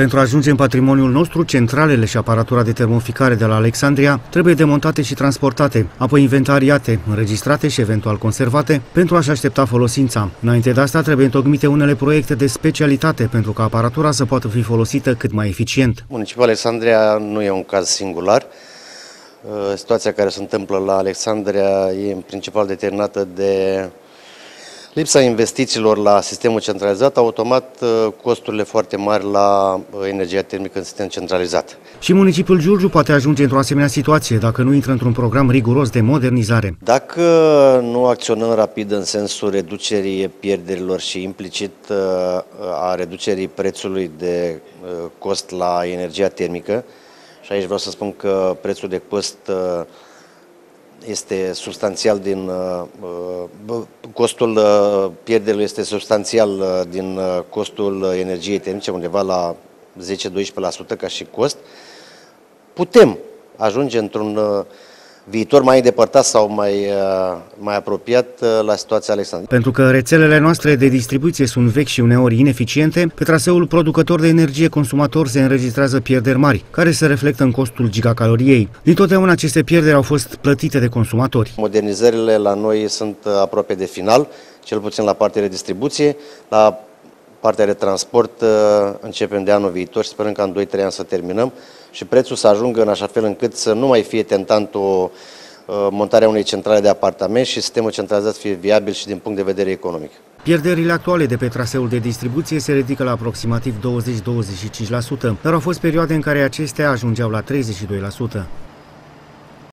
Pentru a ajunge în patrimoniul nostru, centralele și aparatura de termoficare de la Alexandria trebuie demontate și transportate, apoi inventariate, înregistrate și eventual conservate pentru a-și aștepta folosința. Înainte de asta trebuie întocmite unele proiecte de specialitate pentru ca aparatura să poată fi folosită cât mai eficient. Municipiul Alexandria nu e un caz singular. Situația care se întâmplă la Alexandria e în principal determinată de lipsa investițiilor la sistemul centralizat, automat costurile foarte mari la energia termică în sistem centralizat. Și municipiul Giurgiu poate ajunge într-o asemenea situație dacă nu intră într-un program riguros de modernizare. Dacă nu acționăm rapid în sensul reducerii pierderilor și implicit a reducerii prețului de cost la energia termică, și aici vreau să spun că prețul de cost este substanțial din costul pierderilor este substanțial din costul energiei termice, undeva la 10-12% ca și cost, putem ajunge într-un viitor mai îndepărtat sau mai apropiat la situația Alexandria. Pentru că rețelele noastre de distribuție sunt vechi și uneori ineficiente, pe traseul producător de energie consumator se înregistrează pierderi mari, care se reflectă în costul gigacaloriei. Dintotdeauna aceste pierderi au fost plătite de consumatori. Modernizările la noi sunt aproape de final, cel puțin la partea de distribuție, la partea de transport începem de anul viitor și sperăm ca în 2-3 ani să terminăm și prețul să ajungă în așa fel încât să nu mai fie tentant o montarea unei centrale de apartament și sistemul centralizat să fie viabil și din punct de vedere economic. Pierderile actuale de pe traseul de distribuție se ridică la aproximativ 20-25%, dar au fost perioade în care acestea ajungeau la 32%.